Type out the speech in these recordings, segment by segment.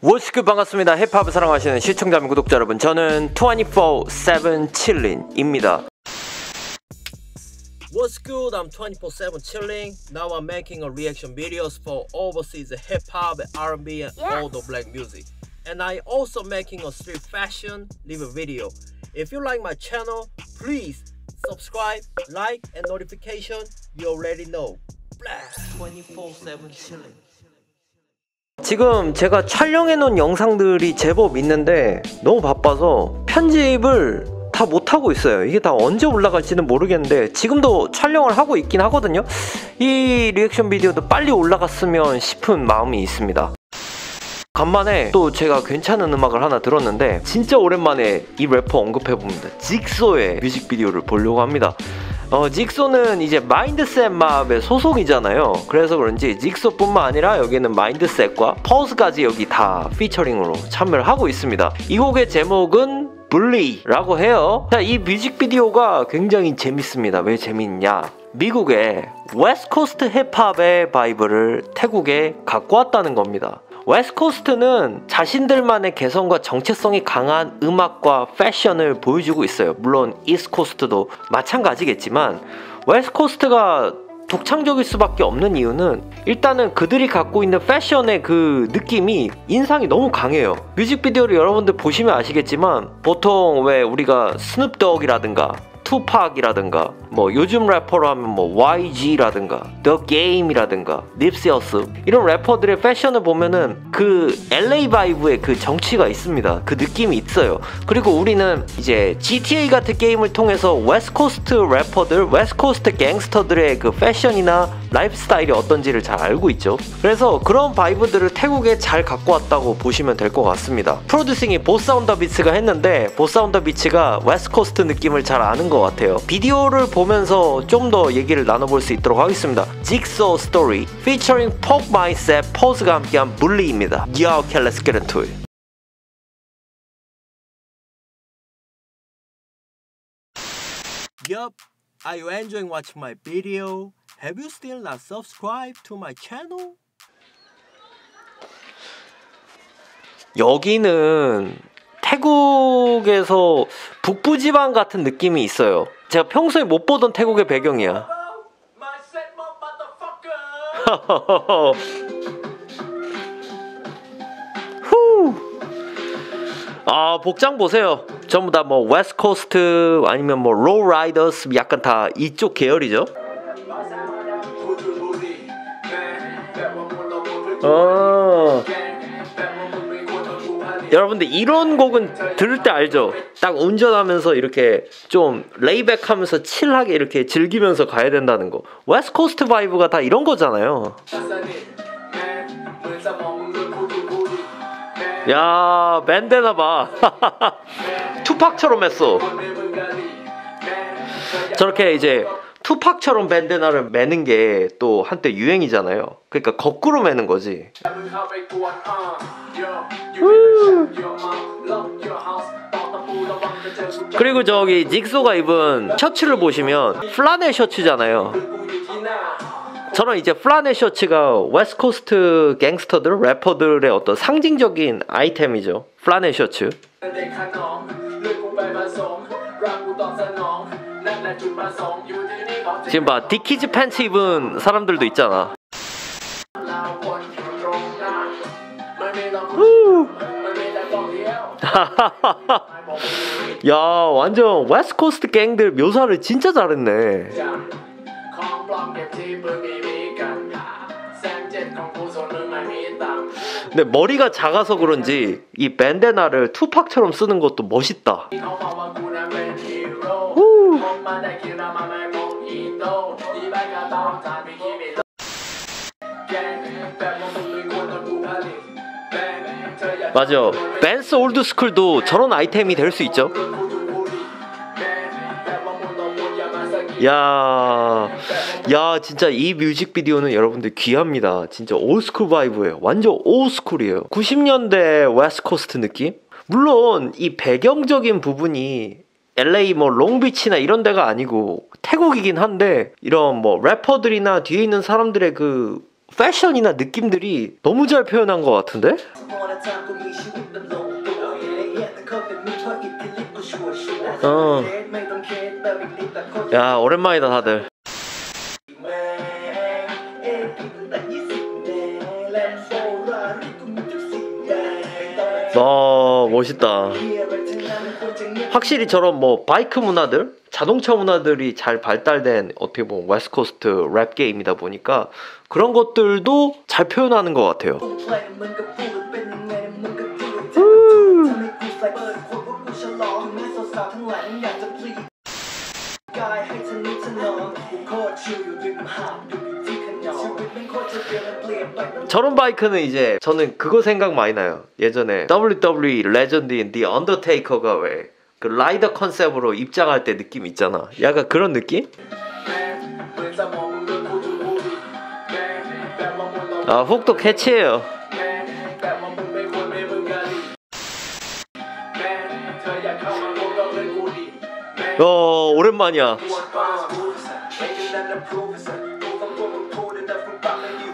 워스크 반갑습니다. 힙합을 사랑하시는 시청자 및 구독자 여러분, 저는 24/7 칠린입니다. What's good? I'm 24/7 chilling. Now I'm making a reaction videos for overseas hip hop, R&B, and all the black music. And I also making a street fashion live video. If you like my channel, please subscribe, like, and notification. You already know. 24/7 chilling. 지금 제가 촬영해 놓은 영상들이 제법 있는데 너무 바빠서 편집을 다 못하고 있어요. 이게 다 언제 올라갈지는 모르겠는데 지금도 촬영을 하고 있긴 하거든요. 이 리액션 비디오도 빨리 올라갔으면 싶은 마음이 있습니다. 간만에 또 제가 괜찮은 음악을 하나 들었는데 진짜 오랜만에 이 래퍼 언급해봅니다. 직소의 뮤직비디오를 보려고 합니다. 직소는 이제 마인드셋 맙의 소속이잖아요. 그래서 그런지 직소뿐만 아니라 여기는 마인드셋과 퍼스까지 여기 다 피처링으로 참여를 하고 있습니다. 이 곡의 제목은 블리라고 해요. 자, 이 뮤직비디오가 굉장히 재밌습니다. 왜 재밌냐? 미국의 웨스트코스트 힙합의 바이브를 태국에 갖고 왔다는 겁니다. 웨스트코스트는 자신들만의 개성과 정체성이 강한 음악과 패션을 보여주고 있어요. 물론 이스트코스트도 마찬가지겠지만 웨스트코스트가 독창적일 수밖에 없는 이유는 일단은 그들이 갖고 있는 패션의 그 느낌이 인상이 너무 강해요. 뮤직비디오를 여러분들 보시면 아시겠지만 보통 왜 우리가 스눕독이라든가 투팍이라든가 뭐 요즘 래퍼로 하면 뭐 YG라든가 더 게임이라든가 닙시 허슬 이런 래퍼들의 패션을 보면은 그 LA 바이브의 그 정취가 있습니다. 그 느낌이 있어요. 그리고 우리는 이제 GTA 같은 게임을 통해서 웨스트코스트 래퍼들, 웨스트코스트 갱스터들의 그 패션이나 라이프 스타일이 어떤지를 잘 알고 있죠. 그래서 그런 바이브들을 태국에 잘 갖고 왔다고 보시면 될 것 같습니다. 프로듀싱이 보스 온더 비츠가 했는데 보스 온더 비츠가 웨스트코스트 느낌을 잘 아는 것 같아요. 비디오를 보면서 좀 더 얘기를 나눠볼 수 있도록 하겠습니다. 직소 스토리 피처링 폭 마인셋 포즈가 함께한 물리입니다. Yo, okay, let's get into it. Yup, are you enjoying watching my video? Have you still not subscribed to my channel? 여기는 태국에서 북부지방 같은 느낌이 있어요. 제가 평소에 못 보던 태국의 배경이야. 아, 복장 보세요. 전부 다 뭐 웨스트코스트 아니면 뭐 로우라이더스 약간 다 이쪽 계열이죠. 여러분들 이런 곡은 들을 때 알죠? 딱 운전하면서 이렇게 좀 레이백하면서 칠하게 이렇게 즐기면서 가야 된다는 거. 웨스트코스트 바이브가 다 이런 거잖아요. 야, 밴데나 봐. 투팍처럼 했어. 저렇게 이제 투팍처럼 밴데나를 매는 게 또 한때 유행이잖아요. 그러니까 거꾸로 매는 거지. 그리고 저기 직소가 입은 셔츠를 보시면 플라넬 셔츠잖아요. 저는 이제 플라넬 셔츠가 웨스트코스트 갱스터들, 래퍼들의 어떤 상징적인 아이템이죠. 플라넬 셔츠. 지금 봐, 디키즈 팬츠 입은 사람들도 있잖아. 야, 완전 웨스트코스트 갱들 묘사를 진짜 잘했네. 근데 머리가 작아서 그런지 이 밴데나를 투팍처럼 쓰는 것도 멋있다. 맞아, 밴스 올드스쿨도 저런 아이템이 될 수 있죠. 야, 진짜 이 뮤직비디오는 여러분들 귀합니다. 진짜 올스쿨 바이브예요. 완전 올스쿨이에요. 90년대 웨스트코스트 느낌? 물론 이 배경적인 부분이 LA 뭐 롱비치나 이런 데가 아니고 태국이긴 한데 이런 뭐 래퍼들이나 뒤에 있는 사람들의 그 패션이나 느낌들이 너무 잘 표현한 것 같은데? 야, 오랜만이다 다들. 멋있다. 확실히 저런 뭐 바이크 문화들, 자동차 문화들이 잘 발달된 어떻게 보면 웨스트코스트 랩 게임이다 보니까 그런 것들도 잘 표현하는 것 같아요. 저런 바이크는 이제 저는 그거 생각 많이 나요. 예전에 WWE 레전드인 The Undertaker가 왜 그 라이더 컨셉으로 입장할 때 느낌 있잖아. 약간 그런 느낌? 아, 훅도 캐치해요. 오랜만이야.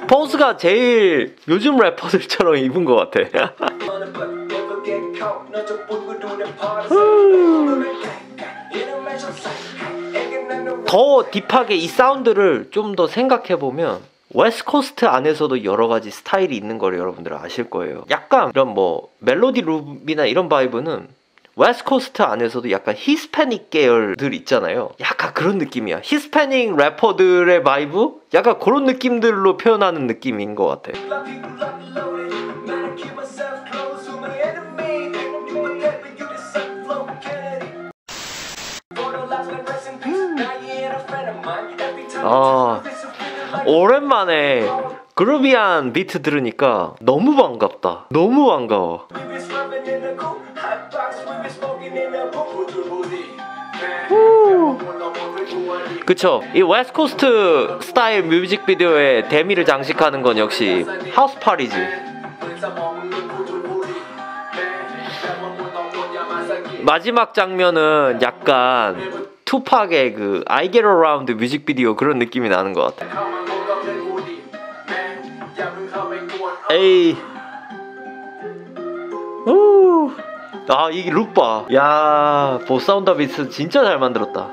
퍼스가 제일 요즘 래퍼들처럼 입은 것 같아. 더 딥하게 이 사운드를 좀 더 생각해보면 웨스트코스트 안에서도 여러가지 스타일이 있는 걸 여러분들 아실 거예요. 약간 이런 뭐 멜로디 룹이나 이런 바이브는 웨스트코스트 안에서도 약간 히스패닉 계열들 있잖아요. 약간 그런 느낌이야. 히스패닉 래퍼들의 바이브? 약간 그런 느낌들로 표현하는 느낌인 것 같아. 오랜만에 그루비한 비트 들으니까 너무 반갑다. 너무 반가워. 그쵸, 이 웨스트코스트 스타일 뮤직비디오의 대미를 장식하는 건 역시 하우스파리지. 마지막 장면은 약간 투팍의 그 I Get Around 뮤직비디오 그런 느낌이 나는 것 같아. 에이, 우, 아, 이게 룩 봐. 야, 보사운드 비트 진짜 잘 만들었다.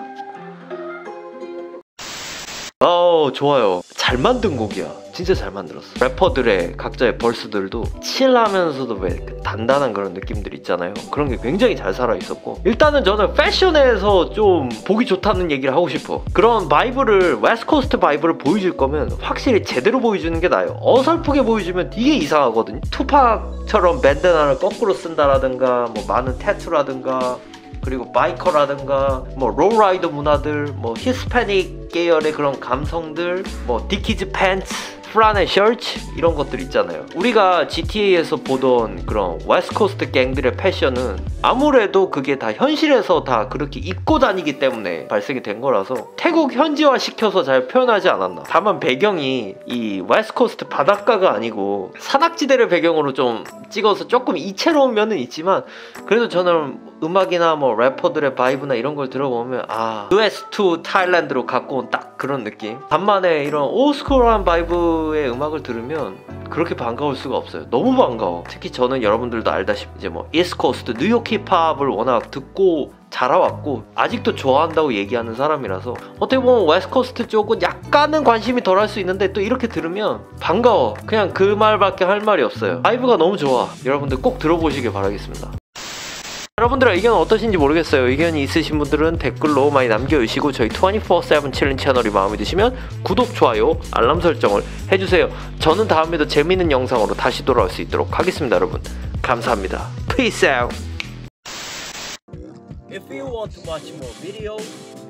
좋아요. 잘 만든 곡이야. 진짜 잘 만들었어. 래퍼들의 각자의 벌스들도 칠하면서도 왜 단단한 그런 느낌들 있잖아요. 그런 게 굉장히 잘 살아있었고, 일단은 저는 패션에서 좀 보기 좋다는 얘기를 하고 싶어. 그런 바이브를, 웨스트코스트 바이브를 보여줄 거면 확실히 제대로 보여주는 게 나아요. 어설프게 보여주면 되게 이상하거든요. 투팍처럼 밴드나를 거꾸로 쓴다라든가, 뭐 많은 태투라든가, 그리고 바이커라든가, 뭐 롤라이더 문화들, 뭐 히스패닉 계열의 그런 감성들, 뭐 디키즈 팬츠, 프라네 셔츠, 이런 것들 있잖아요. 우리가 GTA에서 보던 그런 웨스트코스트 갱들의 패션은 아무래도 그게 다 현실에서 다 그렇게 입고 다니기 때문에 발생이 된 거라서 태국 현지화 시켜서 잘 표현하지 않았나. 다만 배경이 이 웨스트코스트 바닷가가 아니고 산악지대를 배경으로 좀 찍어서 조금 이채로운 면은 있지만, 그래도 저는 음악이나 뭐 래퍼들의 바이브나 이런 걸 들어보면 아, US2 타일랜드로 갖고 온 딱 그런 느낌. 반만에 이런 올스쿨한 바이브의 음악을 들으면 그렇게 반가울 수가 없어요. 너무 반가워. 특히 저는 여러분들도 알다시피 이제 뭐 이스트코스트 뉴욕 힙합을 워낙 듣고 자라왔고 아직도 좋아한다고 얘기하는 사람이라서 어떻게 보면 웨스트코스트 쪽은 약간은 관심이 덜할 수 있는데, 또 이렇게 들으면 반가워. 그냥 그 말밖에 할 말이 없어요. 바이브가 너무 좋아. 여러분들 꼭 들어보시길 바라겠습니다. 여러분들의 의견은 어떠신지 모르겠어요. 의견이 있으신 분들은 댓글로 많이 남겨주시고, 저희 24/7 챌린지 채널이 마음에 드시면 구독, 좋아요, 알람 설정을 해주세요. 저는 다음에도 재미있는 영상으로 다시 돌아올 수 있도록 하겠습니다. 여러분, 감사합니다. Peace out. If you want to watch more videos,